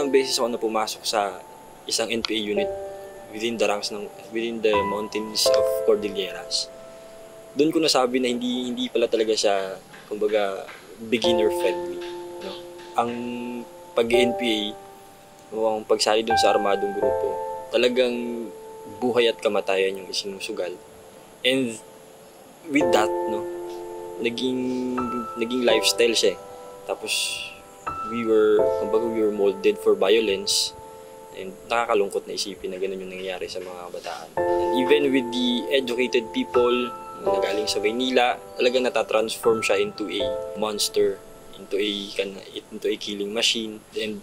unang beses ako na pumasok sa isang NPA unit within the mountains of Cordilleras. Doon ko nasabi na hindi pala talaga siya, kumbaga, beginner friendly, no? Ang pag-NPA o ang pagsali doon sa armadong grupo, talagang buhay at kamatayan yung isinusugal. And with that, no, naging lifestyle siya. Tapos kumbaga we were molded for violence, and nakakalungkot na isipin na ganun yung nangyayari sa mga kabataan. And even with the educated people na galing sa Maynila, talagang natatransform siya into a monster, into a killing machine, and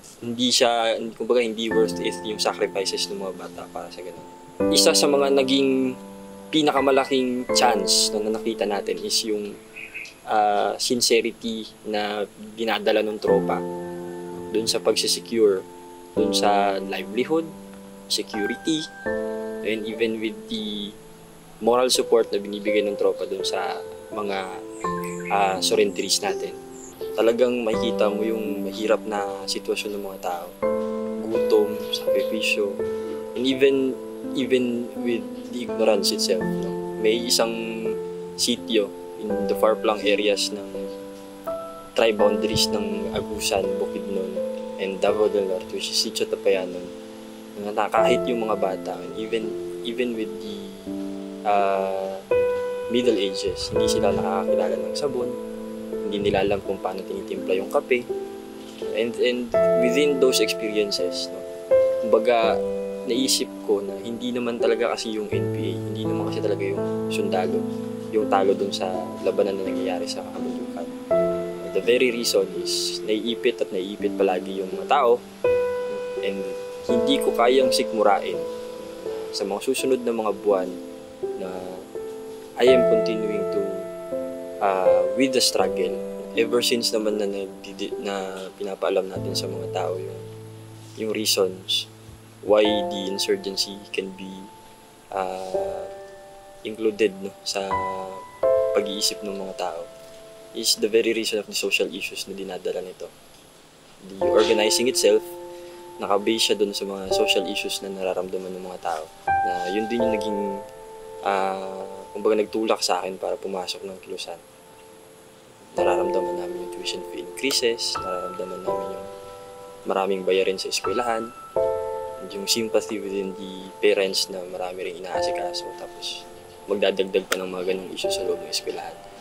kumbaga hindi worth it yung sacrifices ng mga bata para sa ganun. Isa sa mga naging pinakamalaking chance na nakita natin is yung sincerity na dinadala ng tropa doon sa pagsisecure, doon sa livelihood, security, and even with the moral support na binibigay ng tropa doon sa mga sorrenteries natin. Talagang makikita mo yung mahirap na sitwasyon ng mga tao. Gutom, sakripisyo, and even with the ignorance itself. No? May isang sitio in the far-flung areas ng tri-boundaries ng Agusan, Bukidnon, and Davao del Norte, which is Sitio Tapayanon, na kahit yung mga bata, even with the Middle Ages, hindi sila nakakakilala ng sabon, hindi nila alam kung paano tinitimpla yung kape. And within those experiences, no, kumbaga, naisip ko na hindi naman talaga kasi yung NPA, hindi naman kasi talaga yung sundalo, yung talo dun sa labanan na nangyayari sa kabundukan. The very reason is naiipit palagi yung mga tao, and hindi ko kayang sikmurain sa mga susunod na mga buwan na I am continuing to with the struggle ever since naman na pinapaalam natin sa mga tao yung reasons why the insurgency can be included, no, sa pag-iisip ng mga tao is the very reason of the social issues na dinadala nito. The organizing itself, nakabase siya dun sa mga social issues na nararamdaman ng mga tao. Na yun din yung naging, kumbaga nagtulak sa akin para pumasok ng Kilusan. Nararamdaman namin yung tuition fee increases, nararamdaman namin yung maraming bayarin sa eskwelahan, yung sympathy within the parents na marami rin inaasikaso, tapos magdadagdag pa ng mga ganong isyu sa loob ng eskwelahan.